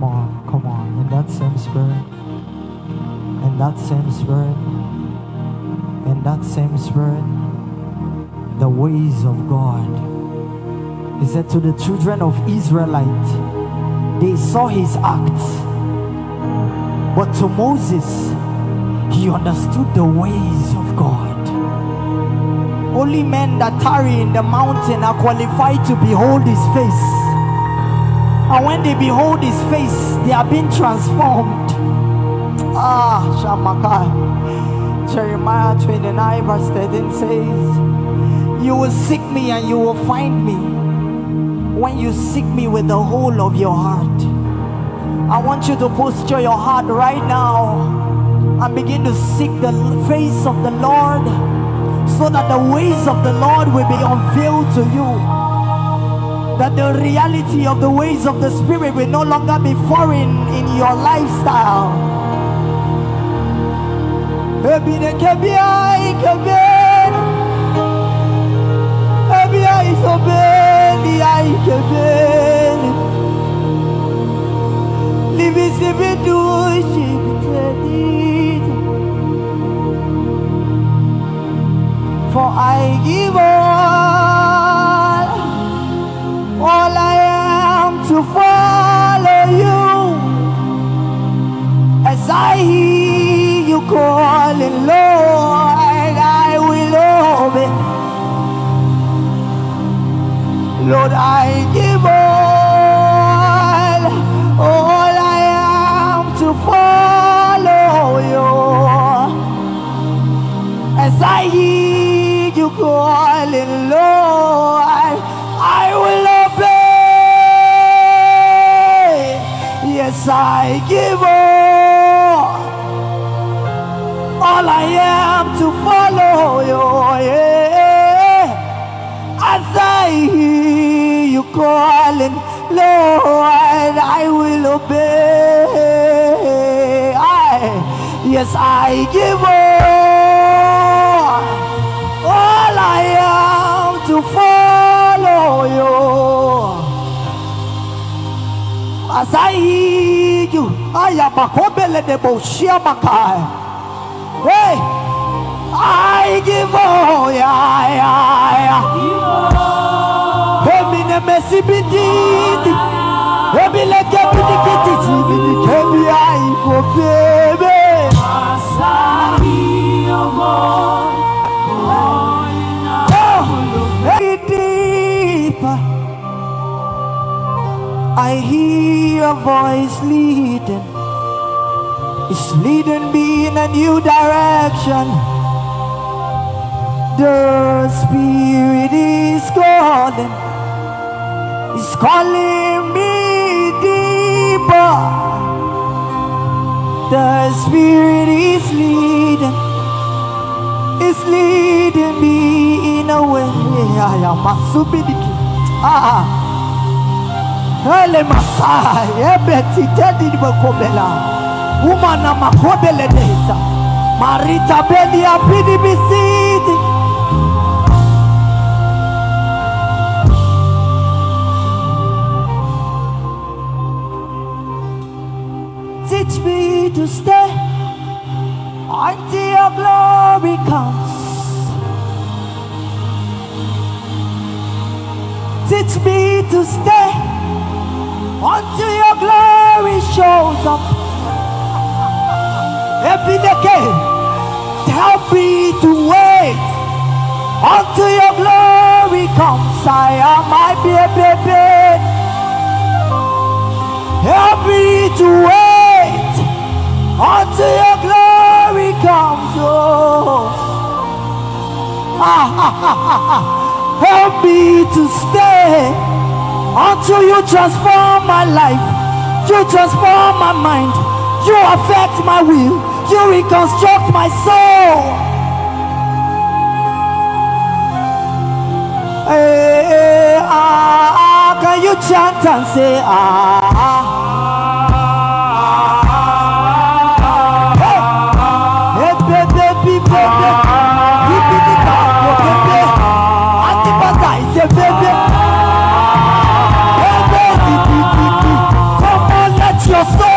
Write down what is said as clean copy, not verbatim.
Come on, come on. In that same spirit. In that same spirit. In that same spirit. The ways of God. He said to the children of Israelite, they saw his acts, but to Moses, he understood the ways of God. Only men that tarry in the mountain are qualified to behold his face. And when they behold his face, they are being transformed. Ah, Shamaka. Jeremiah 29 verse 13 says, you will seek me and you will find me when you seek me with the whole of your heart. I want you to posture your heart right now and begin to seek the face of the Lord, so that the ways of the Lord will be unveiled to you, that the reality of the ways of the Spirit will no longer be foreign in your lifestyle. For I give all I am to follow you. As I hear you calling, Lord, I will obey. Lord, I give all I am to follow you. As I hear you calling, Lord, I will obey. Yes, I give all I am to follow you. Yeah. As I hear you calling, Lord, I will obey. Yes, I give all I am to follow you. As I hear you, I am a cobble de Boshiamakai. Hey, I give all, yeah. I hear a voice leading. It's leading me in a new direction. The Spirit is calling. It's calling me deeper. The Spirit is leading. It's leading me in a way. I am a subidiki. Hele masai ebeti tedi bokobela umana makobele desa marita beli apidi bisiti teach me to stay until your glory comes. Teach me to stay until your glory shows up. Every decade, help me to wait until your glory comes. I am my baby. Help me to wait until your glory comes. Oh, help me to stay until you transform my life, you transform my mind, you affect my will, you reconstruct my soul. Hey, can you chant and say, Let's go!